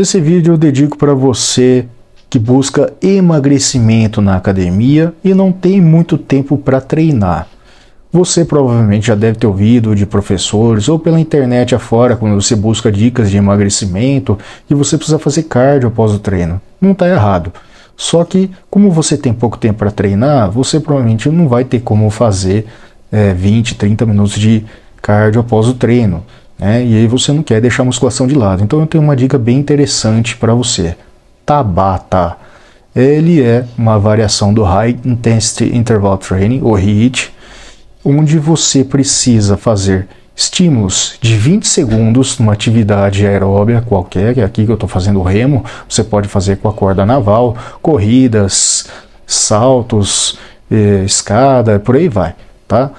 Esse vídeo eu dedico para você que busca emagrecimento na academia e não tem muito tempo para treinar. Você provavelmente já deve ter ouvido de professores ou pela internet afora, quando você busca dicas de emagrecimento, que você precisa fazer cardio após o treino. Não está errado. Só que, como você tem pouco tempo para treinar, você provavelmente não vai ter como fazer 20, 30 minutos de cardio após o treino, né? E aí você não quer deixar a musculação de lado. Então eu tenho uma dica bem interessante para você. Tabata. Ele é uma variação do High Intensity Interval Training, ou HIIT, onde você precisa fazer estímulos de 20 segundos numa atividade aeróbica qualquer, que é aqui que eu estou fazendo o remo. Você pode fazer com a corda naval, corridas, saltos, escada, por aí vai, tá?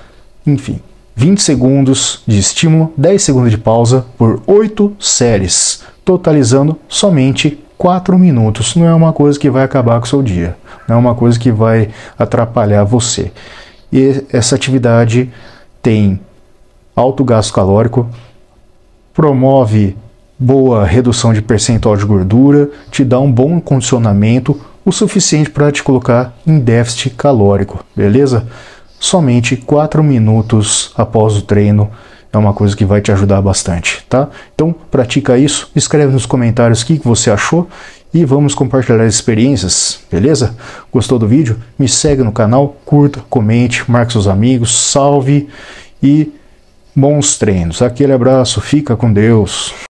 Enfim, 20 segundos de estímulo, 10 segundos de pausa por 8 séries, totalizando somente 4 minutos. Não é uma coisa que vai acabar com o seu dia, não é uma coisa que vai atrapalhar você. E essa atividade tem alto gasto calórico, promove boa redução de percentual de gordura, te dá um bom condicionamento, o suficiente para te colocar em déficit calórico, beleza? Somente 4 minutos após o treino é uma coisa que vai te ajudar bastante, tá? Então, pratica isso, escreve nos comentários o que você achou e vamos compartilhar experiências, beleza? Gostou do vídeo? Me segue no canal, curta, comente, marque seus amigos, salve e bons treinos. Aquele abraço, fica com Deus!